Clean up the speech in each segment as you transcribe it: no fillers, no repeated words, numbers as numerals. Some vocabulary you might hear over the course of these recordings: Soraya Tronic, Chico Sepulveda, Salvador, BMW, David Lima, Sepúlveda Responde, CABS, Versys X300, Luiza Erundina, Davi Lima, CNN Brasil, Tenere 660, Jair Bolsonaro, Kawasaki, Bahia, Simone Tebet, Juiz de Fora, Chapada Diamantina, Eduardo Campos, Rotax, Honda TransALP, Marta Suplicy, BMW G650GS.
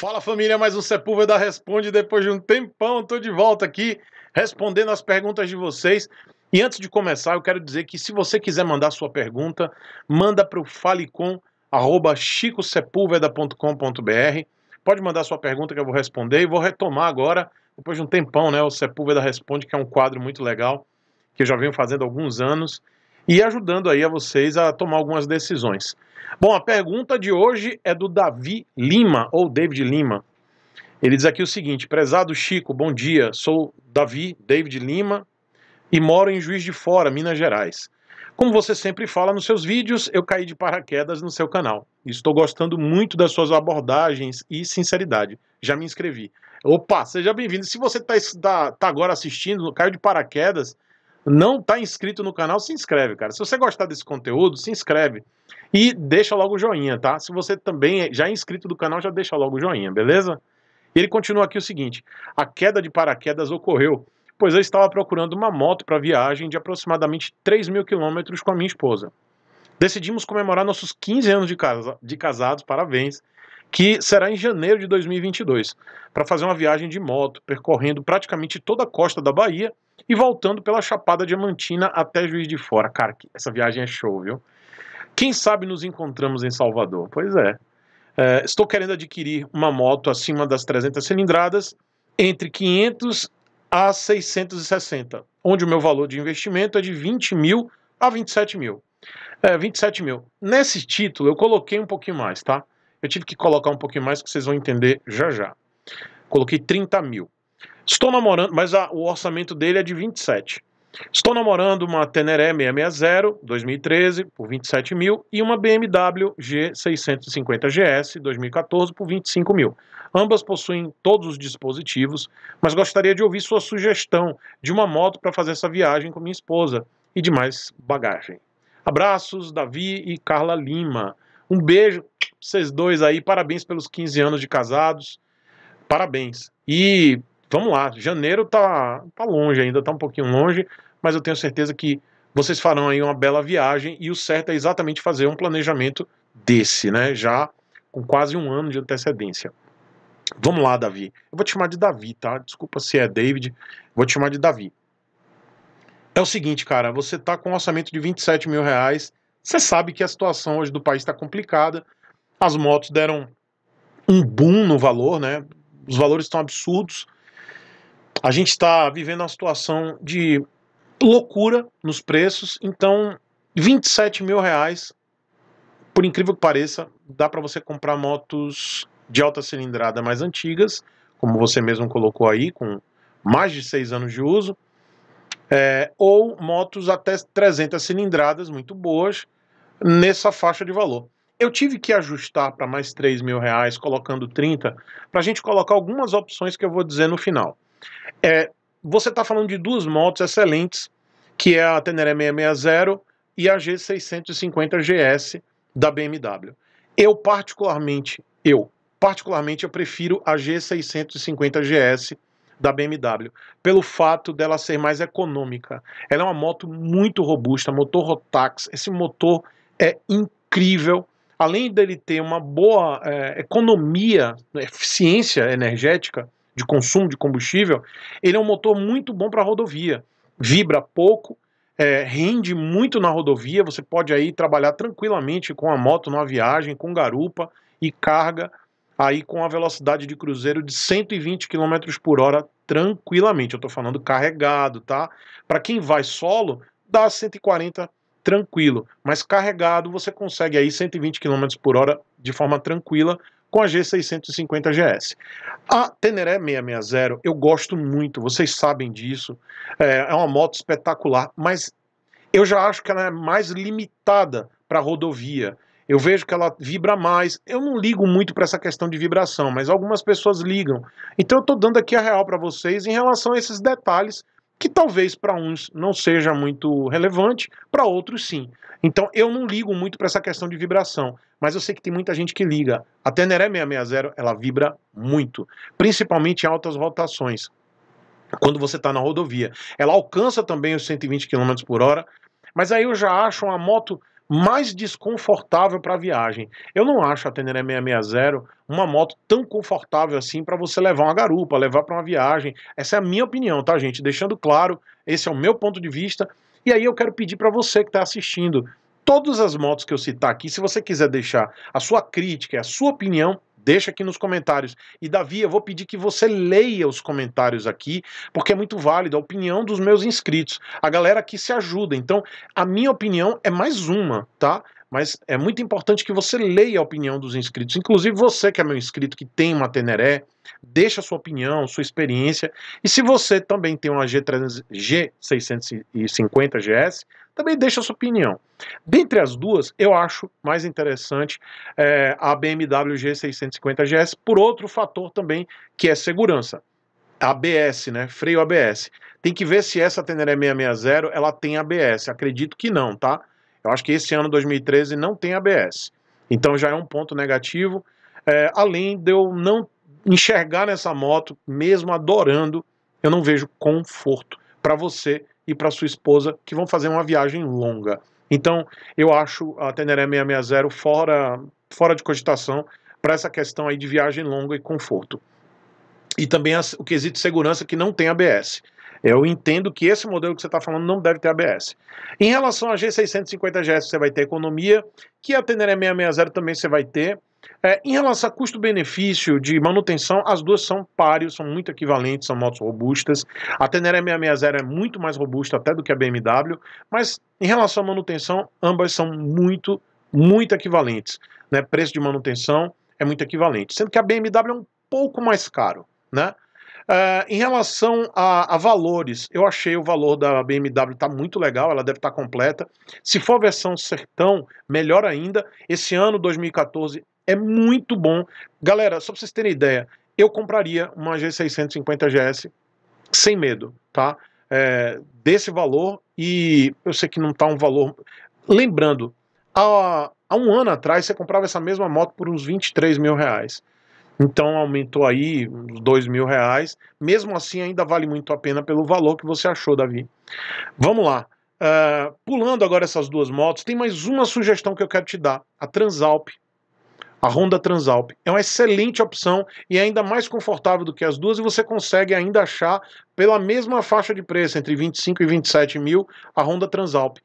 Fala família, mais um Sepúlveda Responde. Depois de um tempão, tô de volta aqui respondendo as perguntas de vocês. E antes de começar, eu quero dizer que se você quiser mandar sua pergunta, manda para o falecom@chicosepulveda.com.br. Pode mandar sua pergunta que eu vou responder e vou retomar agora, depois de um tempão, né, o Sepúlveda Responde, que é um quadro muito legal, que eu já venho fazendo há alguns anos e ajudando aí a vocês a tomar algumas decisões. Bom, a pergunta de hoje é do Davi Lima, ou David Lima. Ele diz aqui o seguinte: prezado Chico, bom dia, sou David Lima e moro em Juiz de Fora, Minas Gerais. Como você sempre fala nos seus vídeos, eu caí de paraquedas no seu canal. Estou gostando muito das suas abordagens e sinceridade. Já me inscrevi. Opa, seja bem-vindo. Se você tá agora assistindo, caiu de paraquedas, não está inscrito no canal, se inscreve, cara. Se você gostar desse conteúdo, se inscreve e deixa logo o joinha, tá? Se você também já é inscrito do canal, já deixa logo o joinha, beleza? Ele continua aqui o seguinte: a queda de paraquedas ocorreu, pois eu estava procurando uma moto para viagem de aproximadamente 3.000 quilômetros com a minha esposa. Decidimos comemorar nossos 15 anos de casados, parabéns, que será em janeiro de 2022, para fazer uma viagem de moto, percorrendo praticamente toda a costa da Bahia e voltando pela Chapada Diamantina até Juiz de Fora. Cara, essa viagem é show, viu? Quem sabe nos encontramos em Salvador? Pois é. Estou querendo adquirir uma moto acima das 300 cilindradas, entre 500 a 660, onde o meu valor de investimento é de 20 mil a 27 mil. 27 mil. Nesse título eu coloquei um pouquinho mais, tá? Eu tive que colocar um pouquinho mais, que vocês vão entender já já. Coloquei 30 mil. Estou namorando, mas o orçamento dele é de 27. Estou namorando uma Tenere 660 2013 por 27 mil e uma BMW G650GS 2014 por 25 mil. Ambas possuem todos os dispositivos, mas gostaria de ouvir sua sugestão de uma moto para fazer essa viagem com minha esposa e de mais bagagem. Abraços, Davi e Carla Lima. Um beijo pra vocês dois aí, parabéns pelos 15 anos de casados, parabéns. E vamos lá, janeiro tá longe ainda, tá um pouquinho longe, mas eu tenho certeza que vocês farão aí uma bela viagem e o certo é exatamente fazer um planejamento desse, né, já com quase um ano de antecedência. Vamos lá, Davi. Eu vou te chamar de Davi, tá? Desculpa se é David, vou te chamar de Davi. É o seguinte, cara, você tá com um orçamento de 27 mil reais, você sabe que a situação hoje do país tá complicada, as motos deram um boom no valor, né, os valores estão absurdos. A gente está vivendo uma situação de loucura nos preços, então 27 mil reais, por incrível que pareça, dá para você comprar motos de alta cilindrada mais antigas, como você mesmo colocou aí, com mais de 6 anos de uso, ou motos até 300 cilindradas, muito boas, nessa faixa de valor. Eu tive que ajustar para mais 3 mil reais, colocando 30, para a gente colocar algumas opções que eu vou dizer no final. Você está falando de duas motos excelentes, que é a Tenere 660 e a G650GS da BMW. Eu particularmente prefiro a G650GS da BMW, pelo fato dela ser mais econômica. Ela é uma moto muito robusta, motor Rotax, esse motor é incrível. Além dele ter uma boa economia, eficiência energética, de consumo de combustível, ele é um motor muito bom para rodovia, vibra pouco, rende muito na rodovia, você pode aí trabalhar tranquilamente com a moto numa viagem, com garupa e carga, aí com a velocidade de cruzeiro de 120 km por hora tranquilamente, eu estou falando carregado, tá? Para quem vai solo, dá 140 tranquilo, mas carregado você consegue aí 120 km por hora de forma tranquila, com a G650GS. A Tenere 660 eu gosto muito, vocês sabem disso, é uma moto espetacular, mas eu já acho que ela é mais limitada para rodovia, eu vejo que ela vibra mais, eu não ligo muito para essa questão de vibração, mas algumas pessoas ligam, então eu estou dando aqui a real para vocês em relação a esses detalhes, que talvez para uns não seja muito relevante, para outros sim. Então eu não ligo muito para essa questão de vibração, mas eu sei que tem muita gente que liga. A Tenere 660 ela vibra muito, principalmente em altas rotações, quando você está na rodovia. Ela alcança também os 120 km por hora, mas aí eu já acho uma moto mais desconfortável para a viagem. Eu não acho a Tenere 660 uma moto tão confortável assim para você levar uma garupa, levar para uma viagem. Essa é a minha opinião, tá, gente? Deixando claro, esse é o meu ponto de vista. E aí eu quero pedir para você que está assistindo, todas as motos que eu citar aqui, se você quiser deixar a sua crítica, a sua opinião, deixa aqui nos comentários. E, Davi, eu vou pedir que você leia os comentários aqui, porque é muito válido a opinião dos meus inscritos. A galera aqui se ajuda. Então, a minha opinião é mais uma, tá? Mas é muito importante que você leia a opinião dos inscritos. Inclusive, você que é meu inscrito, que tem uma Tenere, deixa a sua opinião, sua experiência. E se você também tem uma G650GS, também deixa a sua opinião. Dentre as duas, eu acho mais interessante a BMW G650GS por outro fator também, que é segurança. ABS, né? Freio ABS. Tem que ver se essa Tenere 660 ela tem ABS. Acredito que não, tá? Eu acho que esse ano, 2013, não tem ABS. Então já é um ponto negativo. Além de eu não enxergar nessa moto, mesmo adorando, eu não vejo conforto para você e para sua esposa, que vão fazer uma viagem longa. Então, eu acho a Tenere 660 fora de cogitação para essa questão aí de viagem longa e conforto. E também o quesito de segurança, que não tem ABS. Eu entendo que esse modelo que você está falando não deve ter ABS. Em relação a G650GS, você vai ter economia, que a Tenere 660 também você vai ter. Em relação a custo-benefício de manutenção, as duas são páreos, são muito equivalentes, são motos robustas. A Tenere 660 é muito mais robusta até do que a BMW, mas em relação à manutenção, ambas são muito, muito equivalentes, né? Preço de manutenção é muito equivalente, sendo que a BMW é um pouco mais caro, né? Em relação a valores, eu achei o valor da BMW tá muito legal, ela deve estar completa. Se for versão Sertão, melhor ainda. Esse ano, 2014, é muito bom. Galera, só para vocês terem ideia, eu compraria uma G650GS sem medo, tá? Desse valor, e eu sei que não tá um valor... Lembrando, há um ano atrás você comprava essa mesma moto por uns R$23 mil. Então aumentou aí uns R$2 mil. Mesmo assim ainda vale muito a pena pelo valor que você achou, Davi. Vamos lá. Pulando agora essas duas motos, tem mais uma sugestão que eu quero te dar. A TransALP. A Honda TransALP. É uma excelente opção e ainda mais confortável do que as duas, e você consegue ainda achar pela mesma faixa de preço, entre 25 e 27 mil, a Honda TransALP.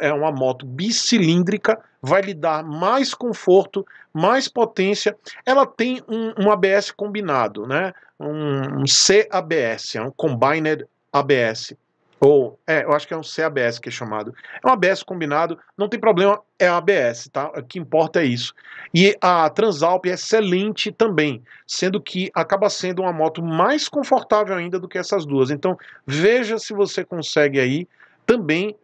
É uma moto bicilíndrica, vai lhe dar mais conforto, mais potência. Ela tem um ABS combinado, né? Um CABS, é um Combined ABS. Ou, eu acho que é um CABS que é chamado. É um ABS combinado, não tem problema, é ABS, tá? O que importa é isso. E a TransALP é excelente também, sendo que acaba sendo uma moto mais confortável ainda do que essas duas. Então, veja se você consegue aí também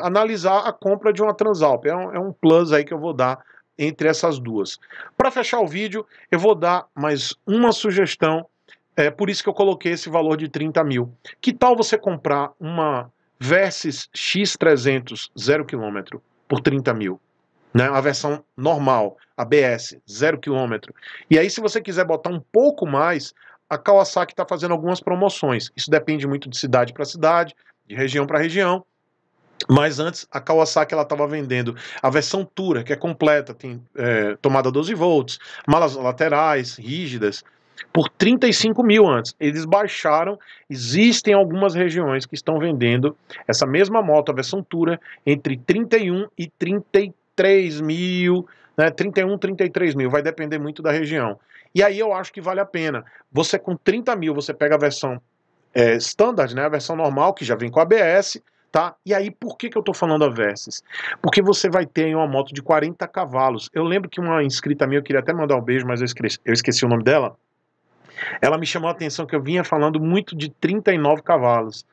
analisar a compra de uma TransALP. É um plus aí que eu vou dar entre essas duas. Para fechar o vídeo, eu vou dar mais uma sugestão. É por isso que eu coloquei esse valor de 30 mil. Que tal você comprar uma Versys X300 0 km por 30 mil? Né? A versão normal, ABS, 0 km. E aí, se você quiser botar um pouco mais, a Kawasaki está fazendo algumas promoções. Isso depende muito de cidade para cidade, de região para região. Mas antes, a Kawasaki estava vendendo a versão Tura, que é completa, tem tomada 12 volts, malas laterais, rígidas, por 35 mil antes. Eles baixaram, existem algumas regiões que estão vendendo essa mesma moto, a versão Tura, entre 31 e 33 mil, né? 31, 33 mil, vai depender muito da região. E aí eu acho que vale a pena. Você com 30 mil, você pega a versão standard, né? A versão normal, que já vem com ABS, tá? E aí, por que eu tô falando a Versys? Porque você vai ter aí uma moto de 40 cavalos. Eu lembro que uma inscrita minha, eu queria até mandar um beijo, mas eu esqueci o nome dela. Ela me chamou a atenção que eu vinha falando muito de 39 cavalos.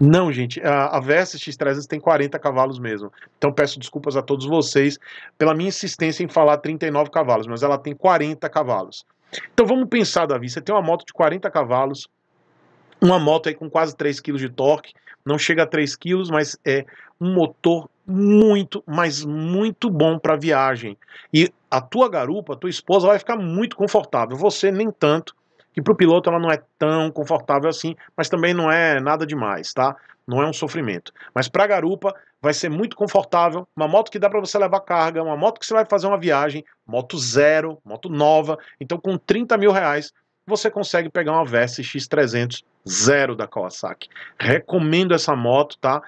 Não, gente, a Versys X300 tem 40 cavalos mesmo. Então peço desculpas a todos vocês pela minha insistência em falar 39 cavalos, mas ela tem 40 cavalos. Então vamos pensar, Davi, você tem uma moto de 40 cavalos, uma moto aí com quase 3 kg de torque, não chega a 3 kg, mas é um motor muito, mas muito bom para viagem. E a tua garupa, a tua esposa vai ficar muito confortável, você nem tanto. E para o piloto ela não é tão confortável assim, mas também não é nada demais, tá? Não é um sofrimento. Mas para a garupa vai ser muito confortável, uma moto que dá para você levar carga, uma moto que você vai fazer uma viagem, moto zero, moto nova. Então com 30 mil reais você consegue pegar uma Versys X300 zero da Kawasaki. Recomendo essa moto, tá?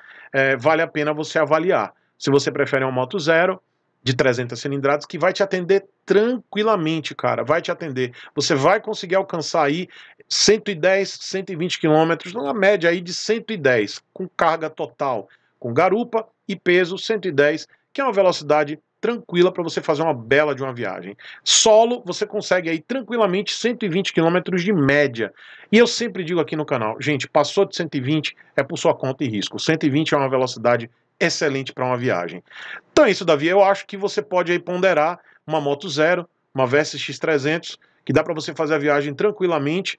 Vale a pena você avaliar. Se você prefere uma moto zero, de 300 cilindradas, que vai te atender tranquilamente, cara, vai te atender. Você vai conseguir alcançar aí 110, 120 quilômetros, numa média aí de 110, com carga total, com garupa e peso 110, que é uma velocidade tranquila para você fazer uma bela de uma viagem. Solo, você consegue aí tranquilamente 120 km de média. E eu sempre digo aqui no canal, gente, passou de 120 é por sua conta e risco. 120 é uma velocidade excelente para uma viagem. Então é isso, Davi, eu acho que você pode aí ponderar uma moto zero, uma Versys X300, que dá para você fazer a viagem tranquilamente.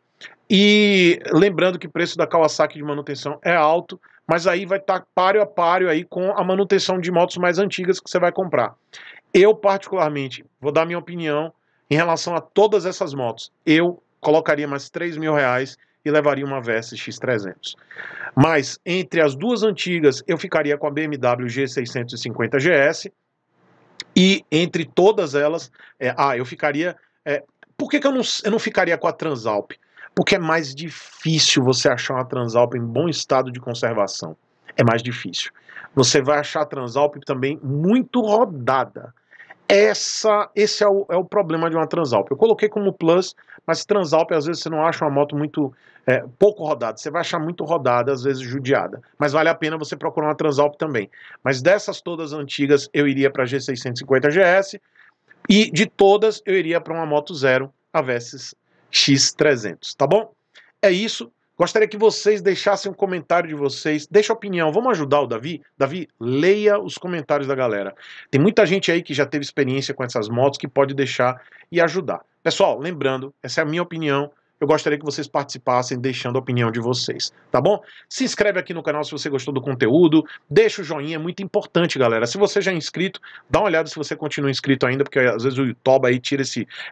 E lembrando que o preço da Kawasaki de manutenção é alto, mas aí vai estar páreo a páreo aí com a manutenção de motos mais antigas que você vai comprar. Eu particularmente, vou dar minha opinião em relação a todas essas motos, eu colocaria mais 3 mil reais e levaria uma Versys X300. Mas entre as duas antigas eu ficaria com a BMW G650GS e entre todas elas, eu ficaria... por que que eu não ficaria com a TransALP? Porque é mais difícil você achar uma TransALP em bom estado de conservação. É mais difícil. Você vai achar a TransALP também muito rodada. Esse é o problema de uma TransALP. Eu coloquei como plus, mas TransALP às vezes você não acha uma moto muito pouco rodada. Você vai achar muito rodada, às vezes judiada. Mas vale a pena você procurar uma TransALP também. Mas dessas todas antigas, eu iria para a G650GS e de todas eu iria para uma moto zero, a Versys X300, tá bom? É isso. Gostaria que vocês deixassem um comentário de vocês, deixa a opinião, vamos ajudar o Davi? Davi, leia os comentários da galera. Tem muita gente aí que já teve experiência com essas motos que pode deixar e ajudar. Pessoal, lembrando, essa é a minha opinião, eu gostaria que vocês participassem deixando a opinião de vocês, tá bom? Se inscreve aqui no canal se você gostou do conteúdo, deixa o joinha, é muito importante, galera. Se você já é inscrito, dá uma olhada se você continua inscrito ainda, porque às vezes o YouTube aí tira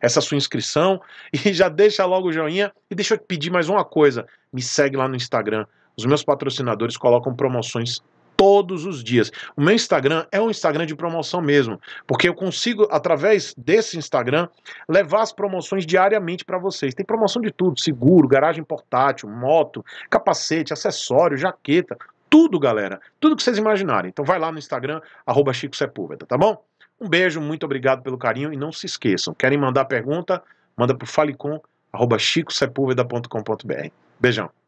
essa sua inscrição, e já deixa logo o joinha. E deixa eu te pedir mais uma coisa, me segue lá no Instagram. Os meus patrocinadores colocam promoções todos os dias. O meu Instagram é um Instagram de promoção mesmo, porque eu consigo, através desse Instagram, levar as promoções diariamente para vocês. Tem promoção de tudo, seguro, garagem portátil, moto, capacete, acessório, jaqueta, tudo, galera. Tudo que vocês imaginarem. Então vai lá no Instagram, @Chico Sepulveda, tá bom? Um beijo, muito obrigado pelo carinho e não se esqueçam, querem mandar pergunta? Manda pro falecom@chicosepulveda.com.br. Beijão.